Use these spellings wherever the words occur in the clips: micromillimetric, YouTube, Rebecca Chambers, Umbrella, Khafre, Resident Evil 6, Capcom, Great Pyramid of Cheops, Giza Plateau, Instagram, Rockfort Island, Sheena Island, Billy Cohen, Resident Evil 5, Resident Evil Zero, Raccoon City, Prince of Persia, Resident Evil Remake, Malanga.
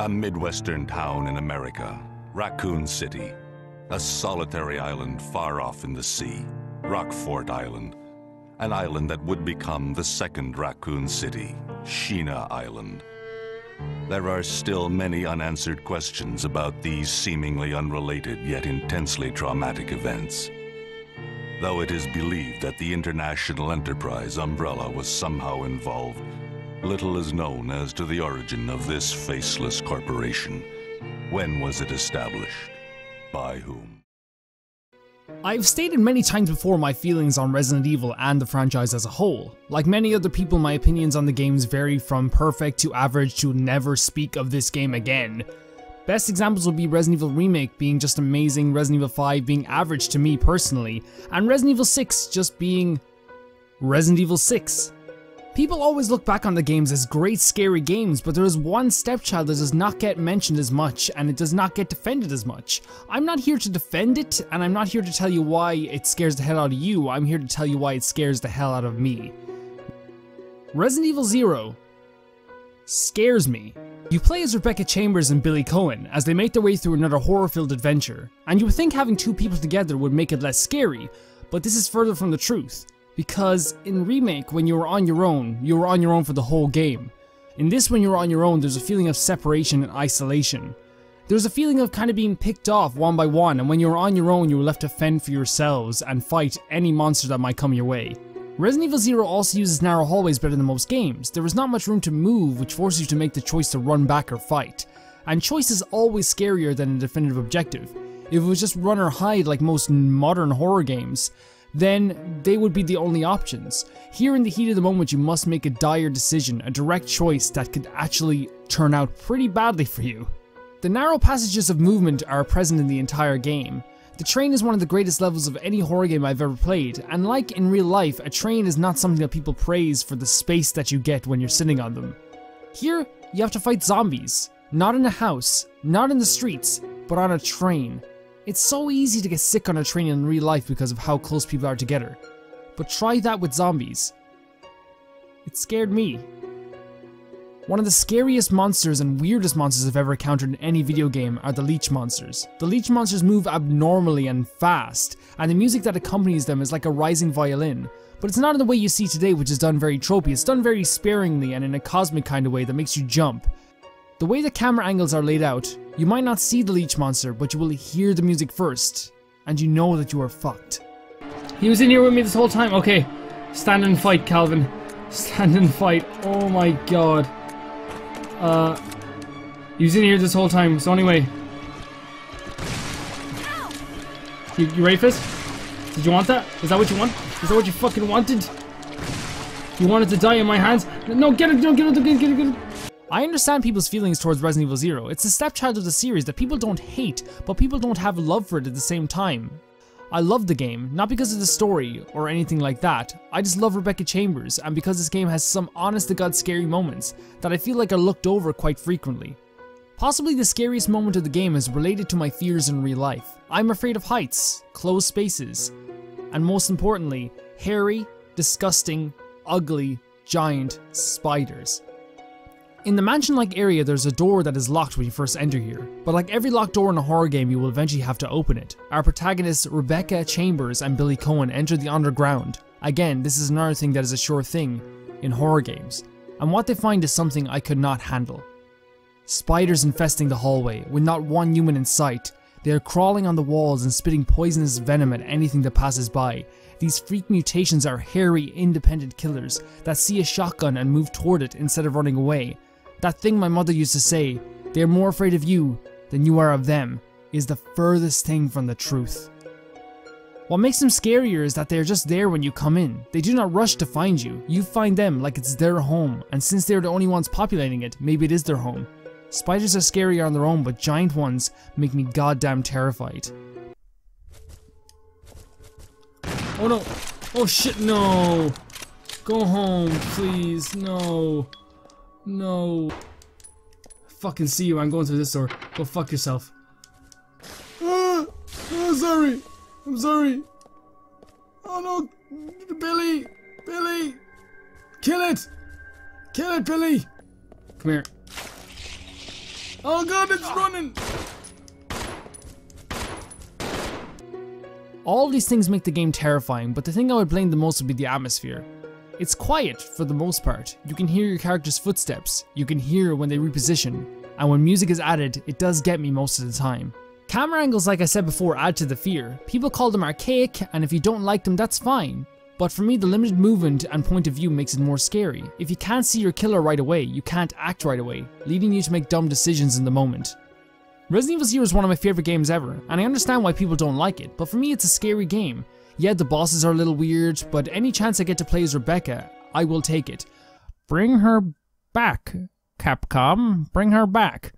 A Midwestern town in America, Raccoon City. A solitary island far off in the sea, Rockfort Island. An island that would become the second Raccoon City, Sheena Island. There are still many unanswered questions about these seemingly unrelated yet intensely traumatic events. Though it is believed that the international enterprise Umbrella was somehow involved, little is known as to the origin of this faceless corporation. When was it established? By whom? I've stated many times before my feelings on Resident Evil and the franchise as a whole. Like many other people, my opinions on the games vary from perfect to average to never speak of this game again. Best examples would be Resident Evil Remake being just amazing, Resident Evil 5 being average to me personally, and Resident Evil 6 just being Resident Evil 6. People always look back on the games as great scary games, but there is one stepchild that does not get mentioned as much, and it does not get defended as much. I'm not here to defend it, and I'm not here to tell you why it scares the hell out of you. I'm here to tell you why it scares the hell out of me. Resident Evil Zero scares me. You play as Rebecca Chambers and Billy Cohen as they make their way through another horror-filled adventure, and you would think having two people together would make it less scary, but this is further from the truth. Because in Remake, when you were on your own for the whole game. In this, when you're on your own, there's a feeling of separation and isolation. There's a feeling of kind of being picked off one by one, and when you're on your own, you were left to fend for yourselves and fight any monster that might come your way. Resident Evil Zero also uses narrow hallways better than most games. There is not much room to move, which forces you to make the choice to run back or fight. And choice is always scarier than a definitive objective. If it was just run or hide like most modern horror games, then they would be the only options. Here in the heat of the moment, you must make a dire decision, a direct choice that could actually turn out pretty badly for you. The narrow passages of movement are present in the entire game. The train is one of the greatest levels of any horror game I've ever played, and like in real life, a train is not something that people praise for the space that you get when you're sitting on them. Here, you have to fight zombies. Not in a house, not in the streets, but on a train. It's so easy to get sick on a train in real life because of how close people are together. But try that with zombies. It scared me. One of the scariest monsters and weirdest monsters I've ever encountered in any video game are the leech monsters. The leech monsters move abnormally and fast, and the music that accompanies them is like a rising violin. But it's not in the way you see today, which is done very tropey. It's done very sparingly and in a cosmic kind of way that makes you jump. The way the camera angles are laid out, you might not see the leech monster, but you will hear the music first, and you know that you are fucked. He was in here with me this whole time. Okay, stand and fight, Calvin. Stand and fight. Oh my god. He was in here this whole time, so anyway. You ready for this? Did you want that? Is that what you want? Is that what you fucking wanted? You wanted to die in my hands? No, get it! No, get it! Get it! I understand people's feelings towards Resident Evil Zero. It's the stepchild of the series that people don't hate, but people don't have love for it at the same time. I love the game, not because of the story or anything like that. I just love Rebecca Chambers, and because this game has some honest-to-god scary moments that I feel like are looked over quite frequently. Possibly the scariest moment of the game is related to my fears in real life. I'm afraid of heights, closed spaces, and most importantly, hairy, disgusting, ugly, giant spiders. In the mansion-like area, there's a door that is locked when you first enter here, but like every locked door in a horror game, you will eventually have to open it. Our protagonists Rebecca Chambers and Billy Cohen enter the underground. Again, this is another thing that is a sure thing in horror games, and what they find is something I could not handle. Spiders infesting the hallway, with not one human in sight. They are crawling on the walls and spitting poisonous venom at anything that passes by. These freak mutations are hairy, independent killers that see a shotgun and move toward it instead of running away. That thing my mother used to say, they are more afraid of you than you are of them, is the furthest thing from the truth. What makes them scarier is that they are just there when you come in. They do not rush to find you. You find them like it's their home, and since they are the only ones populating it, maybe it is their home. Spiders are scarier on their own, but giant ones make me goddamn terrified. Oh no! Oh shit, no! Go home, please, no! No. Fucking see you, I'm going through this door. Go fuck yourself. Ah, sorry. I'm sorry. Oh no. Billy. Billy. Kill it. Kill it, Billy. Come here. Oh god, it's running! All these things make the game terrifying, but the thing I would blame the most would be the atmosphere. It's quiet for the most part. You can hear your character's footsteps, you can hear when they reposition, and when music is added, it does get me most of the time. Camera angles, like I said before, add to the fear. People call them archaic, and if you don't like them, that's fine. But for me, the limited movement and point of view makes it more scary. If you can't see your killer right away, you can't act right away, leading you to make dumb decisions in the moment. Resident Evil Zero is one of my favorite games ever, and I understand why people don't like it, but for me it's a scary game. Yeah, the bosses are a little weird, but any chance I get to play as Rebecca, I will take it. Bring her back, Capcom, bring her back.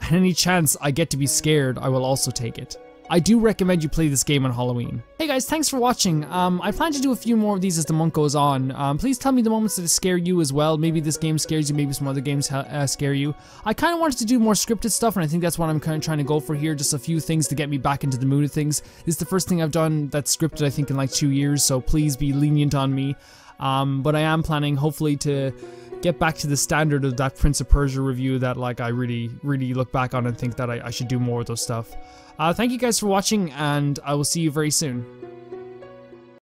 And any chance I get to be scared, I will also take it. I do recommend you play this game on Halloween. Hey guys, thanks for watching. I plan to do a few more of these as the month goes on. Please tell me the moments that scare you as well. Maybe this game scares you, maybe some other games scare you. I kind of wanted to do more scripted stuff, and I think that's what I'm kind of trying to go for here. Just a few things to get me back into the mood of things. This is the first thing I've done that's scripted, I think, in like 2 years, so please be lenient on me. But I am planning, hopefully, to get back to the standard of that Prince of Persia review that like I really look back on and think that I should do more of those stuff. Thank you guys for watching, and I will see you very soon.